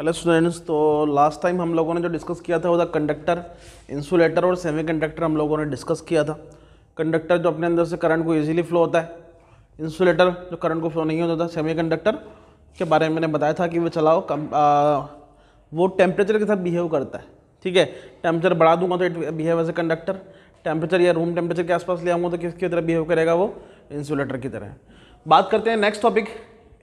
Hello students, तो last time हम लोगों ने जो डिस्कस किया था वो था कंडक्टर, इंसुलेटर और सेमीकंडक्टर। हम लोगों ने डिस्कस किया था कंडक्टर जो अपने अंदर से करंट को इजीली फ्लो होता है, इंसुलेटर जो करंट को फ्लो नहीं होता था, सेमीकंडक्टर के बारे में मैंने बताया था कि वो चलाओ वो टेम्परेचर के साथ बिहेव करता है। ठीक है, टेम्परेचर बढ़ा दूंगा तो it behave as a conductor, temperature या रूम टेम्परेचर के आसपास ले आऊँगा तो किसकी तरह बिहेव करेगा, वो इंसुलेटर की तरह। बात करते हैं नेक्स्ट टॉपिक,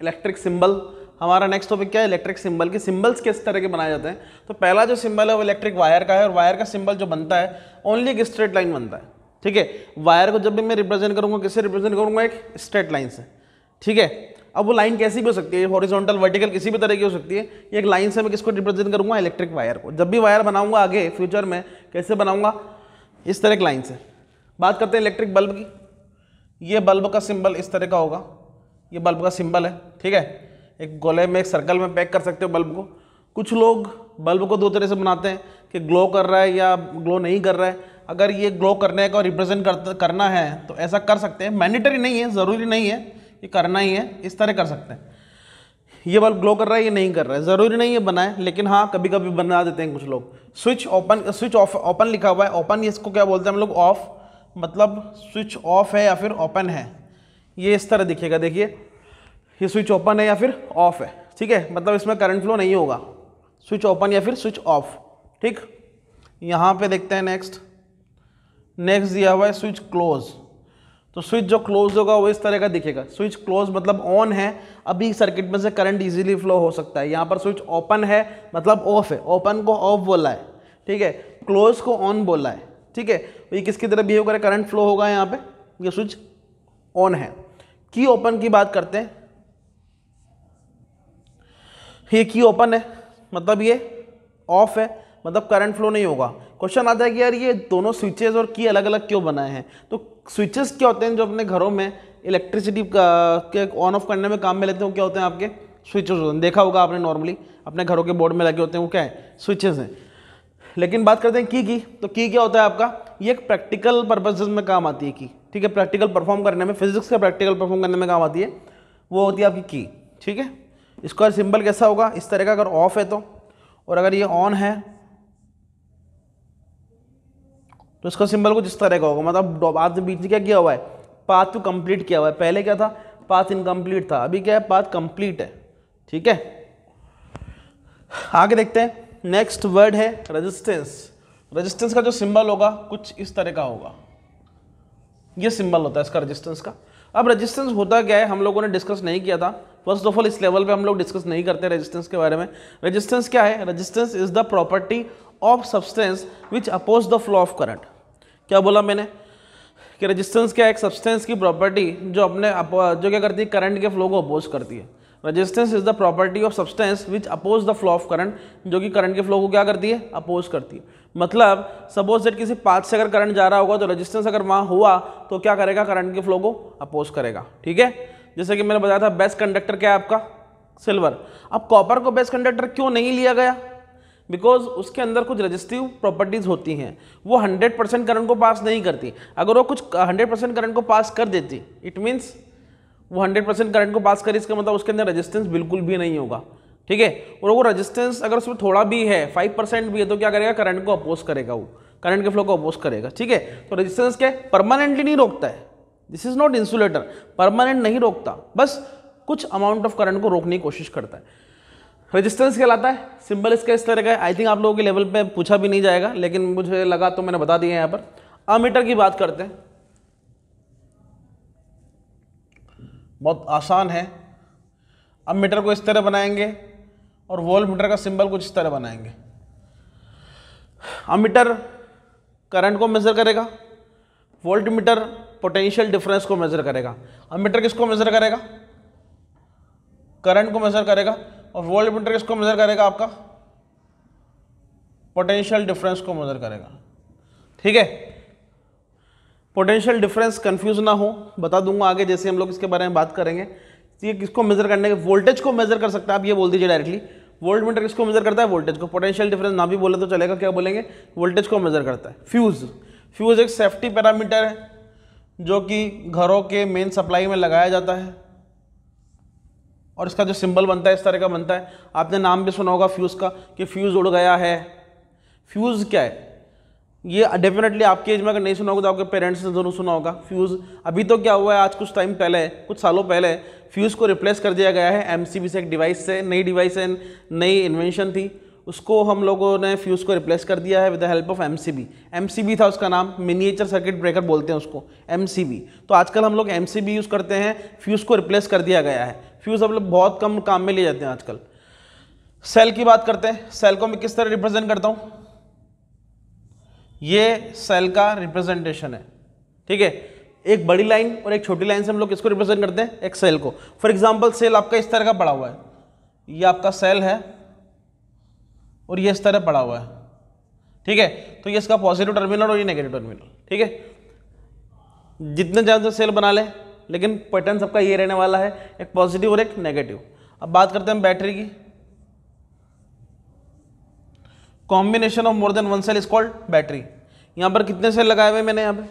इलेक्ट्रिक सिंबल। हमारा नेक्स्ट टॉपिक क्या है, इलेक्ट्रिक सिंबल के सिंबल्स किस तरह के बनाए जाते हैं। तो पहला जो सिंबल है वो इलेक्ट्रिक वायर का है, और वायर का सिंबल जो बनता है ओनली एक स्ट्रेट लाइन बनता है। ठीक है, वायर को जब भी मैं रिप्रेजेंट करूँगा किससे रिप्रेजेंट करूँगा, एक स्ट्रेट लाइन से। ठीक है, अब वो लाइन कैसी भी हो सकती है, हॉरिजॉन्टल वर्टिकल किसी भी तरह की हो सकती है। ये एक लाइन से मैं किसको रिप्रेजेंट करूँगा, इलेक्ट्रिक वायर को। जब भी वायर बनाऊँगा आगे फ्यूचर में कैसे बनाऊँगा, इस तरह की लाइन से। बात करते हैं इलेक्ट्रिक बल्ब की। ये बल्ब का सिंबल इस तरह का होगा, ये बल्ब का सिंबल है। ठीक है, एक गोले में एक सर्कल में पैक कर सकते हो बल्ब को। कुछ लोग बल्ब को दो तरह से बनाते हैं कि ग्लो कर रहा है या ग्लो नहीं कर रहा है। अगर ये ग्लो करने का रिप्रेजेंट करना है तो ऐसा कर सकते हैं, मैंडेटरी नहीं है, ज़रूरी नहीं है कि करना ही है, इस तरह कर सकते हैं। ये बल्ब ग्लो कर रहा है, ये नहीं कर रहा है, ज़रूरी नहीं है बनाए, लेकिन हाँ कभी कभी बना देते हैं कुछ लोग। Switch open, switch off, open लिखा हुआ है, ओपन इसको क्या बोलते हैं हम लोग, ऑफ मतलब स्विच ऑफ है या फिर ओपन है। ये इस तरह दिखेगा, देखिए ये स्विच ओपन है या फिर ऑफ है। ठीक है, मतलब इसमें करंट फ्लो नहीं होगा, स्विच ओपन या फिर स्विच ऑफ। ठीक, यहाँ पे देखते हैं नेक्स्ट, नेक्स्ट दिया हुआ है स्विच क्लोज। तो स्विच जो क्लोज होगा वो इस तरह का दिखेगा, स्विच क्लोज मतलब ऑन है, अभी सर्किट में से करंट इजीली फ्लो हो सकता है। यहाँ पर स्विच ओपन है मतलब ऑफ है, ओपन को ऑफ बोला है, ठीक है, क्लोज को ऑन बोला है। ठीक है, ये किसकी तरह बिहेव करे, करंट फ्लो होगा। यहाँ पे ये स्विच ऑन है। की ओपन की बात करते हैं, ये की ओपन है मतलब ये ऑफ है, मतलब करंट फ्लो नहीं होगा। क्वेश्चन आता है कि यार ये दोनों स्विचेस और की अलग अलग क्यों बनाए हैं। तो स्विचेस क्या होते हैं जो अपने घरों में इलेक्ट्रिसिटी के ऑन ऑफ करने में काम में लेते हैं, क्या होते हैं आपके स्विचेस होते हैं। देखा होगा आपने नॉर्मली अपने घरों के बोर्ड में लगे होते हैं, वो क्या है, स्विचेस हैं। लेकिन बात करते हैं की की। तो की क्या होता है आपका, ये एक प्रैक्टिकल पर्पसेज में काम आती है की। ठीक है, प्रैक्टिकल परफॉर्म करने में, फिजिक्स का प्रैक्टिकल परफॉर्म करने में काम आती है, वो होती है आपकी की। ठीक है, इसका सिंबल कैसा होगा, इस तरह का, अगर ऑफ है तो, और अगर ये ऑन है तो इसका सिंबल कुछ इस तरह का होगा। मतलब आपने बीच में क्या किया हुआ है, पाथ को कंप्लीट किया हुआ है। पहले क्या था, पाथ इनकम्प्लीट था, अभी क्या है, पाथ कंप्लीट है। ठीक है, आगे देखते हैं, नेक्स्ट वर्ड है रेजिस्टेंस। रेजिस्टेंस का जो सिंबल होगा कुछ इस तरह का होगा, ये सिंबल होता है इसका, रेजिस्टेंस का। अब रेजिस्टेंस होता क्या है हम लोगों ने डिस्कस नहीं किया था, फर्स्ट ऑफ ऑल इस लेवल पे हम लोग डिस्कस नहीं करते रेजिस्टेंस के बारे में। रेजिस्टेंस क्या है, resistance is the property of substance which oppose the flow of current. क्या बोला मैंने कि रेजिस्टेंस क्या है, एक सब्सटेंस की प्रॉपर्टी जो अपने जो क्या करती है, करंट के फ्लो को अपोज करती है। Resistance is the property of substance which oppose the flow of current, जो कि करंट के फ्लो को क्या करती है, अपोज करती है। मतलब सपोज दैट किसी पाथ से अगर करंट जा रहा होगा तो रेजिस्टेंस अगर वहाँ हुआ तो क्या करेगा, करंट के फ्लो को अपोज करेगा। ठीक है, जैसे कि मैंने बताया था बेस्ट कंडक्टर क्या है आपका, सिल्वर। अब कॉपर को बेस्ट कंडक्टर क्यों नहीं लिया गया, बिकॉज उसके अंदर कुछ रेजिस्टिव प्रॉपर्टीज़ होती हैं, वो 100% करंट को पास नहीं करती। अगर वो कुछ 100% करंट को पास कर देती, इट मीन्स वो 100% करंट को पास करे, इसका मतलब उसके अंदर रेजिस्टेंस बिल्कुल भी नहीं होगा। ठीक है, और वो रेजिस्टेंस अगर उसमें थोड़ा भी है, 5% भी है, तो क्या करेगा, करंट को अपोज करेगा, वो करंट के फ्लो को अपोज करेगा। ठीक है, तो रेजिस्टेंस क्या परमानेंटली नहीं रोकता है, this is not insulator, permanent नहीं रोकता, बस कुछ अमाउंट ऑफ करंट को रोकने की कोशिश करता है, रेजिस्टेंस कहलाता है। सिंबल इसका इस तरह का है। आई थिंक आप लोगों के लेवल पे पूछा भी नहीं जाएगा, लेकिन मुझे लगा तो मैंने बता दिया। यहाँ पर अमीटर की बात करते हैं, बहुत आसान है। अमीटर को इस तरह बनाएंगे और वोल्टमीटर का सिंबल कुछ इस तरह बनाएंगे। अमीटर करंट को मेजर करेगा, वोल्टमीटर पोटेंशियल डिफरेंस को मेजर करेगा। अमीटर किसको मेजर करेगा, करंट को मेजर करेगा, और वोल्टमीटर किसको मेजर करेगा आपका, पोटेंशियल डिफरेंस को मेजर करेगा। ठीक है, पोटेंशियल डिफरेंस कंफ्यूज ना हो, बता दूंगा आगे जैसे हम लोग इसके बारे में बात करेंगे। ये किसको मेजर करने के, वोल्टेज को मेजर कर सकता है, आप ये बोल दीजिए डायरेक्टली, वोल्टमीटर किसको मेजर करता है, वोल्टेज को। पोटेंशियल डिफरेंस ना भी बोले तो चलेगा, क्या बोलेंगे, वोल्टेज को मेजर करता है। फ्यूज, फ्यूज एक सेफ्टी पैरामीटर है जो कि घरों के मेन सप्लाई में लगाया जाता है। और इसका जो सिंबल बनता है इस तरह का बनता है। आपने नाम भी सुना होगा फ्यूज़ का कि फ्यूज़ उड़ गया है। फ्यूज़ क्या है ये डेफिनेटली आपके एज में अगर नहीं सुना होगा तो आपके पेरेंट्स ने जरूर सुना होगा। फ्यूज़ अभी तो क्या हुआ है, आज कुछ टाइम पहले कुछ सालों पहले फ्यूज़ को रिप्लेस कर दिया गया है MCB से, एक डिवाइस से, नई डिवाइस है, नई इन्वेंशन थी, उसको हम लोगों ने फ्यूज़ को रिप्लेस कर दिया है with the help of MCB। MCB था उसका नाम, मिनिएचर सर्किट ब्रेकर बोलते हैं उसको MCB। तो आजकल हम लोग MCB यूज़ करते हैं, फ्यूज़ को रिप्लेस कर दिया गया है। फ्यूज़ हम लोग बहुत कम काम में ले जाते हैं आजकल। सेल की बात करते हैं, सेल को मैं किस तरह रिप्रेजेंट करता हूँ, ये सेल का रिप्रेजेंटेशन है, ठीक है। एक बड़ी लाइन और एक छोटी लाइन से हम लोग इसको रिप्रेजेंट करते हैं, एक सेल को। फॉर एग्जाम्पल सेल आपका इस तरह का पड़ा हुआ है, ये आपका सेल है और ये इस तरह पड़ा हुआ है, ठीक है। तो ये इसका पॉजिटिव टर्मिनल और ये नेगेटिव टर्मिनल, ठीक है। जितने ज़्यादा सेल बना ले, लेकिन पैटर्न सबका ये रहने वाला है, एक पॉजिटिव और एक नेगेटिव। अब बात करते हैं बैटरी की। Combination of more than one cell is called battery. यहाँ पर कितने सेल लगाए हुए मैंने, यहाँ पे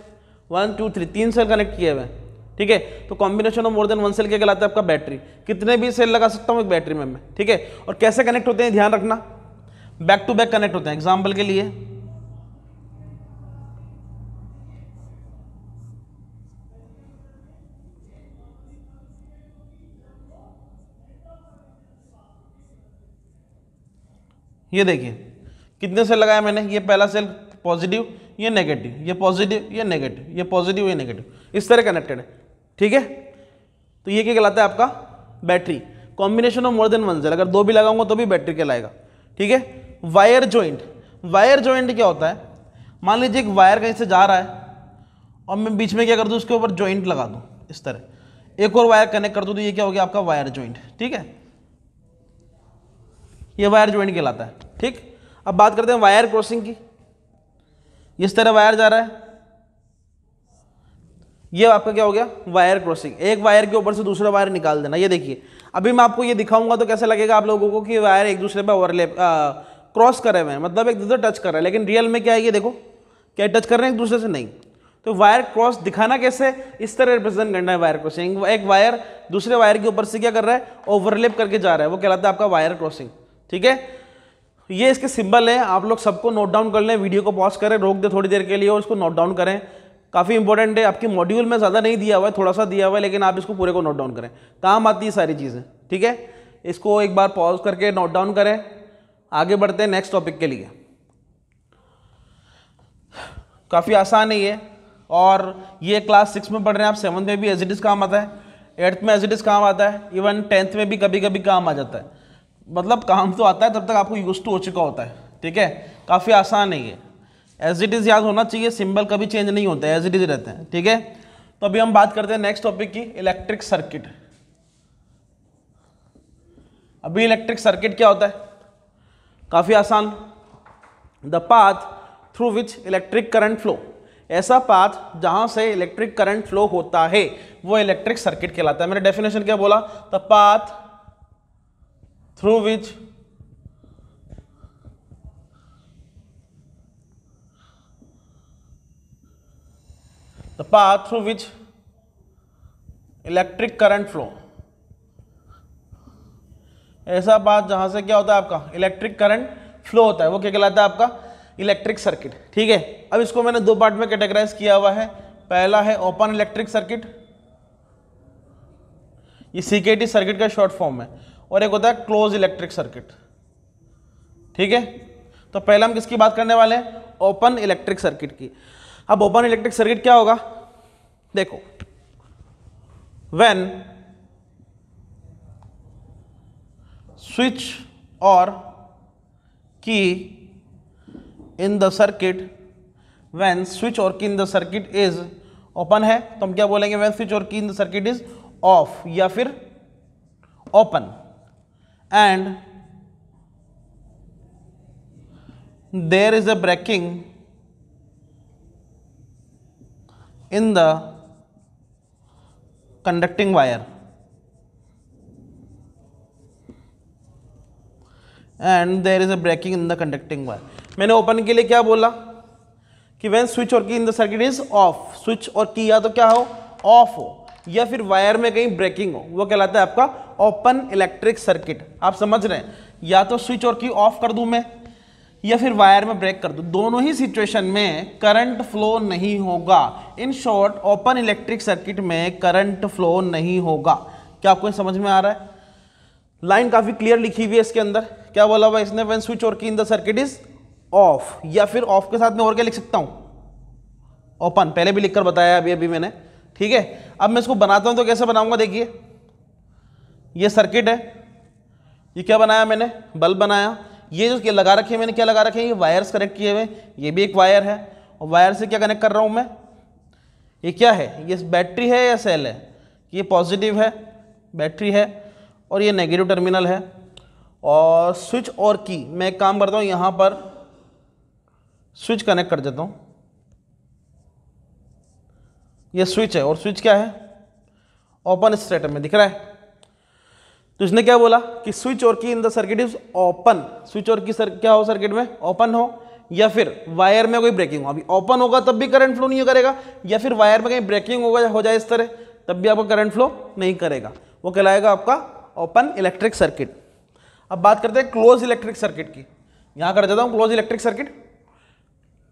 1 2 3 सेल कनेक्ट किए हुए हैं, ठीक है। तो combination of more than one cell क्या कहलाता है आपका बैटरी। कितने भी सेल लगा सकता हूँ एक बैटरी में मैं, ठीक है। और कैसे कनेक्ट होते हैं ध्यान रखना, बैक टू बैक कनेक्ट होते हैं। एग्जाम्पल के लिए ये देखिए कितने सेल लगाया मैंने, ये पहला सेल पॉजिटिव, ये नेगेटिव, ये पॉजिटिव, ये नेगेटिव, ये पॉजिटिव, ये नेगेटिव, इस तरह कनेक्टेड है, ठीक है। तो ये क्या कहलाता है आपका battery. Combination of more than one cell, अगर दो भी लगाऊंगा तो भी बैटरी कहलाएगा, ठीक है। वायर जॉइंट, वायर जॉइंट क्या होता है, मान लीजिए एक वायर कहीं से जा रहा है और मैं बीच में क्या कर दूँ उसके ऊपर जॉइंट लगा दूँ, इस तरह एक और वायर कनेक्ट कर दूँ, तो ये क्या हो गया आपका वायर जॉइंट, ठीक है। ये वायर जॉइंट कहलाता है, ठीक। अब बात करते हैं वायर क्रॉसिंग की। इस तरह वायर जा रहा है, ये आपका क्या हो गया वायर क्रॉसिंग, एक वायर के ऊपर से दूसरा वायर निकाल देना। ये देखिए अभी मैं आपको ये दिखाऊंगा तो कैसे लगेगा आप लोगों को कि वायर एक दूसरे पर ओवरलैप क्रॉस करे हुए हैं, मतलब एक दूसरे टच कर रहे हैं, लेकिन रियल में क्या है ये देखो क्या टच कर रहे हैं एक दूसरे से, नहीं। तो वायर क्रॉस दिखाना कैसे, इस तरह रिप्रेजेंट करना है वायर क्रॉसिंग। एक वायर दूसरे वायर के ऊपर से क्या कर रहा है, ओवरलैप करके जा रहा है, वो कहलाता है आपका वायर क्रॉसिंग, ठीक है। ये इसके सिंबल है, आप लोग सबको नोट डाउन कर लें, वीडियो को पॉज करें, रोक दें थोड़ी देर के लिए और इसको नोट डाउन करें। काफ़ी इंपॉर्टेंट है, आपके मॉड्यूल में ज़्यादा नहीं दिया हुआ है, थोड़ा सा दिया हुआ है, लेकिन आप इसको पूरे को नोट डाउन करें, काम आती है सारी चीज़ें, ठीक है। इसको एक बार पॉज करके नोट डाउन करें, आगे बढ़ते हैं नेक्स्ट टॉपिक के लिए। काफ़ी आसान है ये, और ये क्लास 6 में पढ़ रहे हैं आप, 7th में भी एज इट इज़ काम आता है, 8th में एज इट इज़ काम आता है, इवन 10th में भी कभी कभी काम आ जाता है, मतलब काम तो आता है तब तक आपको यूज टू हो चुका होता है, ठीक है। काफ़ी आसान है ये, एज इट इज़ याद होना चाहिए, सिंबल कभी चेंज नहीं होता है, एज इट इज़ रहते हैं, ठीक है। तो अभी हम बात करते हैं नेक्स्ट टॉपिक की, इलेक्ट्रिक सर्किट। अभी इलेक्ट्रिक सर्किट क्या होता है, काफ़ी आसान, the path through which electric current flow, ऐसा पाथ जहाँ से इलेक्ट्रिक करंट फ्लो होता है वो इलेक्ट्रिक सर्किट कहलाता है। मैंने डेफिनेशन क्या बोला, the path through which the path through which electric current flow, ऐसा पाथ जहां से क्या होता है आपका इलेक्ट्रिक करंट फ्लो होता है वो क्या कहलाता है आपका इलेक्ट्रिक सर्किट, ठीक है। अब इसको मैंने दो पार्ट में कैटेगराइज किया हुआ है, पहला है ओपन इलेक्ट्रिक सर्किट, ये CKT सर्किट का शॉर्ट फॉर्म है, और एक होता है क्लोज इलेक्ट्रिक सर्किट, ठीक है। तो पहले हम किसकी बात करने वाले हैं, ओपन इलेक्ट्रिक सर्किट की। अब ओपन इलेक्ट्रिक सर्किट क्या होगा, देखो व्हेन स्विच और key in the circuit, when switch और key in the circuit is open है तो हम क्या बोलेंगे, व्हेन स्विच और key in the circuit is off या फिर open, and there is a breaking in the conducting wire मैंने ओपन के लिए क्या बोला कि when switch or key in the circuit is off, switch और की या तो क्या हो ऑफ हो या फिर वायर में कहीं ब्रेकिंग हो, वो कहलाता है आपका ओपन इलेक्ट्रिक सर्किट। आप समझ रहे हैं, या तो स्विच और की ऑफ कर दूं मैं या फिर वायर में ब्रेक कर दूं, दोनों ही सिचुएशन में करंट फ्लो नहीं होगा। In short open electric circuit में करंट फ्लो नहीं होगा। क्या आपको समझ में आ रहा है? लाइन काफी क्लियर लिखी हुई है इसके अंदर। क्या बोला हुआ इसने? व्हेन स्विच और key in the circuit is off, या फिर ऑफ के साथ में और क्या लिख सकता हूं? ओपन, पहले भी लिखकर बताया अभी मैंने, ठीक है। अब मैं इसको बनाता हूं तो कैसे बनाऊंगा? देखिए ये सर्किट है, ये क्या बनाया मैंने? बल्ब बनाया। ये जो लगा रखे हैं मैंने, क्या लगा रखे हैं? ये वायर्स कनेक्ट किए हुए, ये भी एक वायर है। और वायर से क्या कनेक्ट कर रहा हूं मैं? ये क्या है? ये बैटरी है या सेल है? ये पॉजिटिव है, बैटरी है, और ये नेगेटिव टर्मिनल है। और स्विच और की मैं एक काम करता हूँ, यहाँ पर स्विच कनेक्ट कर देता हूँ। ये स्विच है, और स्विच क्या है? ओपन स्टेट में दिख रहा है। तो इसने क्या बोला कि स्विच और key in the circuit is open. Switch और की क्या हो सर्किट में? ओपन हो, या फिर वायर में कोई ब्रेकिंग हो। अभी ओपन होगा तब भी करंट फ्लो नहीं करेगा, या फिर वायर में कहीं ब्रेकिंग होगा हो जाए इस तरह, तब भी आपका करंट फ्लो नहीं करेगा। वो कहलाएगा आपका ओपन इलेक्ट्रिक सर्किट। अब बात करते हैं क्लोज इलेक्ट्रिक सर्किट की। यहाँ कर देता हूँ क्लोज इलेक्ट्रिक सर्किट।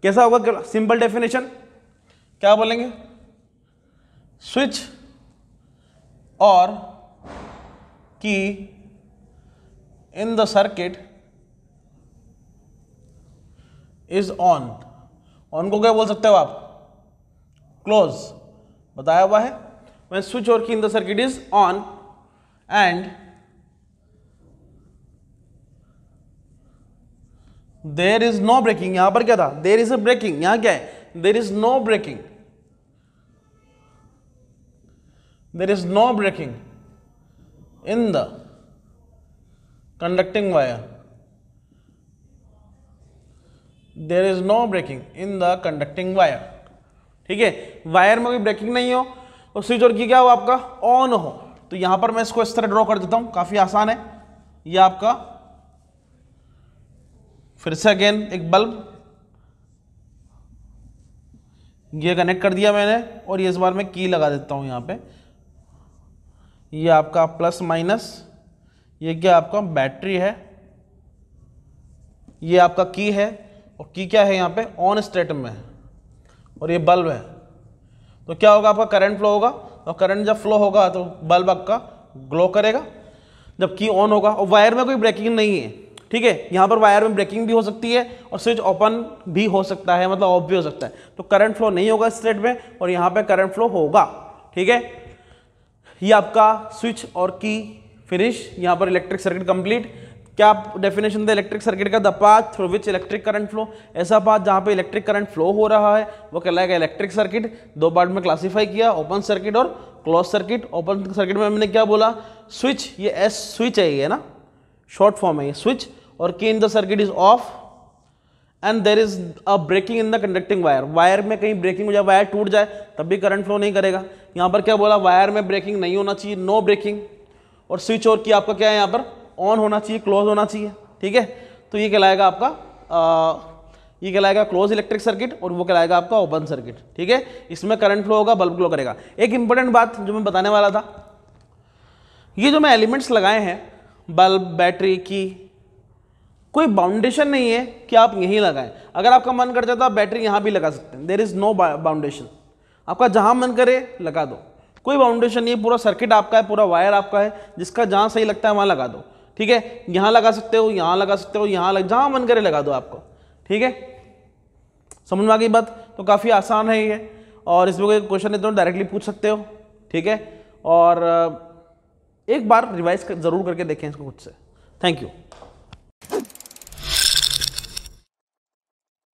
कैसा होगा? सिंपल डेफिनेशन क्या बोलेंगे? स्विच और key in the circuit is on. On को क्या बोल सकते हो आप? क्लोज, बताया हुआ है। व्हेन स्विच और key in the circuit is on and there is no breaking. यहां पर क्या था? There is a breaking. यहां क्या है? There is no breaking. There is no breaking in the conducting wire. There is no breaking in the conducting wire. ठीक है, wire में कोई ब्रेकिंग नहीं हो और स्विच और की क्या हो आपका? ऑन हो। तो यहां पर मैं इसको इस तरह ड्रॉ कर देता हूं, काफी आसान है। ये आपका फिर से अगेन एक बल्ब, ये कनेक्ट कर दिया मैंने, और ये इस बार मैं की लगा देता हूँ यहाँ पे। ये आपका प्लस माइनस, ये क्या आपका बैटरी है, ये आपका की है, और की क्या है यहाँ पे? ऑन स्टेट में, और ये बल्ब है। तो क्या होगा आपका? करंट फ्लो होगा, और करंट जब फ्लो होगा तो बल्ब आपका ग्लो करेगा जब की ऑन होगा। और वायर में कोई ब्रेकिंग नहीं है, ठीक है। यहाँ पर वायर में ब्रेकिंग भी हो सकती है और स्विच ओपन भी हो सकता है, मतलब ऑफ भी हो सकता है। तो करंट फ्लो नहीं होगा स्टेट में, और यहाँ पे करंट फ्लो होगा, ठीक है। ये आपका स्विच और की फिनिश, यहाँ पर इलेक्ट्रिक सर्किट कंप्लीट। क्या डेफिनेशन था इलेक्ट्रिक सर्किट का? The path through which electric current flow, ऐसा पाथ जहाँ पे इलेक्ट्रिक करंट फ्लो हो रहा है वो कहलाएगा इलेक्ट्रिक सर्किट। दो पार्ट में क्लासीफाई किया, ओपन सर्किट और क्लोज सर्किट। ओपन सर्किट में हमने क्या बोला? स्विच, ये एस स्विच है, ये ना शॉर्ट फॉर्म है, ये स्विच और key in the circuit is off and there is a breaking in the conducting wire. Wire में कहीं ब्रेकिंग हो जाए, वायर टूट जाए, तब भी करंट फ्लो नहीं करेगा। यहाँ पर क्या बोला? वायर में ब्रेकिंग नहीं होना चाहिए, नो ब्रेकिंग। और स्विच और की आपका क्या है यहाँ पर? ऑन होना चाहिए, क्लोज होना चाहिए, ठीक है। तो ये कहलाएगा आपका ये कहलाएगा क्लोज इलेक्ट्रिक सर्किट, और वो कहलाएगा आपका ओपन सर्किट, ठीक है। इसमें करंट फ्लो होगा, बल्ब ग्लो करेगा। एक इंपॉर्टेंट बात जो मैं बताने वाला था, ये जो मैं एलिमेंट्स लगाए हैं बल्ब, बैटरी, की कोई बाउंडेशन नहीं है कि आप यहीं लगाएं। अगर आपका मन करता है तो आप बैटरी यहाँ भी लगा सकते हैं। देयर इज़ नो बाउंडेशन, आपका जहाँ मन करे लगा दो, कोई बाउंडेशन नहीं है। पूरा सर्किट आपका है, पूरा वायर आपका है, जिसका जहाँ सही लगता है वहाँ लगा दो, ठीक है। यहाँ लगा सकते हो, यहाँ लगा सकते हो, यहाँ जहाँ मन करे लगा दो आपको, ठीक है। समझ में आ गई बात? तो काफ़ी आसान है ये, और इसमें कोई क्वेश्चन है तो डायरेक्टली पूछ सकते हो, ठीक है। और एक बार रिवाइज ज़रूर करके देखें इसको खुद से। Thank you.